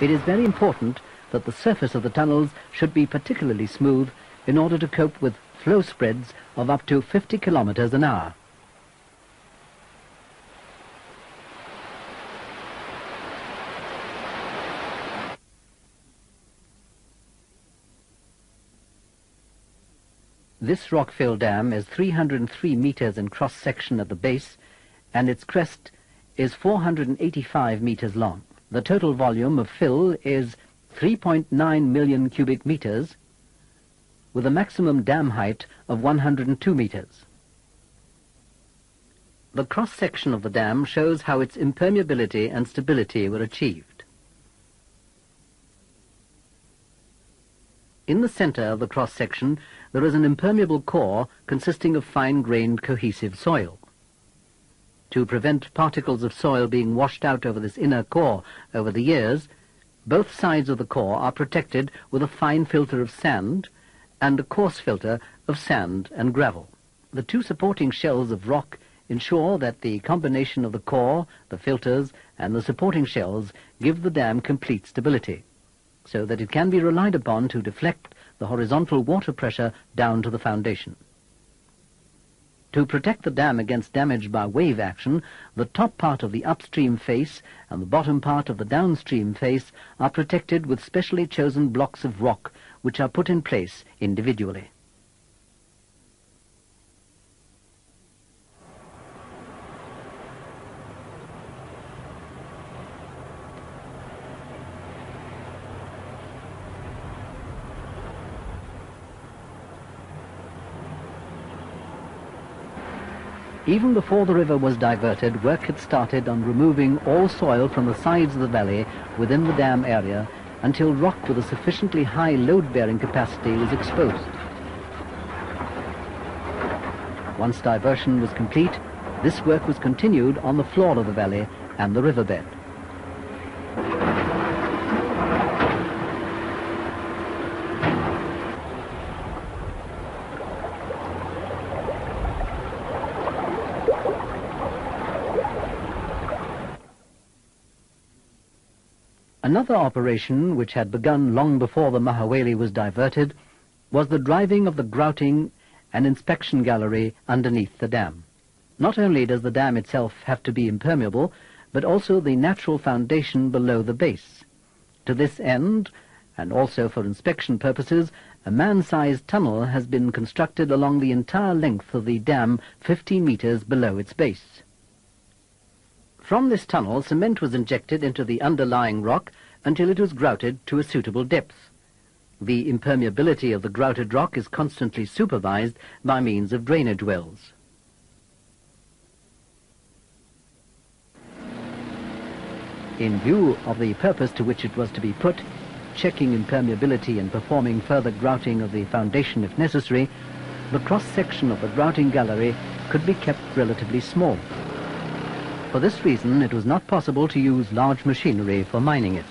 It is very important that the surface of the tunnels should be particularly smooth in order to cope with flow spreads of up to 50 kilometers an hour. This rock-fill dam is 303 meters in cross-section at the base, and its crest is 485 meters long. The total volume of fill is 3.9 million cubic meters, with a maximum dam height of 102 meters. The cross-section of the dam shows how its impermeability and stability were achieved. In the center of the cross-section, there is an impermeable core consisting of fine-grained cohesive soil. To prevent particles of soil being washed out over this inner core over the years, both sides of the core are protected with a fine filter of sand and a coarse filter of sand and gravel. The two supporting shells of rock ensure that the combination of the core, the filters, and the supporting shells give the dam complete stability, so that it can be relied upon to deflect the horizontal water pressure down to the foundation. To protect the dam against damage by wave action, the top part of the upstream face and the bottom part of the downstream face are protected with specially chosen blocks of rock which are put in place individually. Even before the river was diverted, work had started on removing all soil from the sides of the valley within the dam area until rock with a sufficiently high load-bearing capacity was exposed. Once diversion was complete, this work was continued on the floor of the valley and the riverbed. Another operation, which had begun long before the Mahaweli was diverted, was the driving of the grouting and inspection gallery underneath the dam. Not only does the dam itself have to be impermeable, but also the natural foundation below the base. To this end, and also for inspection purposes, a man-sized tunnel has been constructed along the entire length of the dam 15 meters below its base. From this tunnel, cement was injected into the underlying rock until it was grouted to a suitable depth. The impermeability of the grouted rock is constantly supervised by means of drainage wells. In view of the purpose to which it was to be put, checking impermeability and performing further grouting of the foundation if necessary, the cross-section of the grouting gallery could be kept relatively small. For this reason, it was not possible to use large machinery for mining it.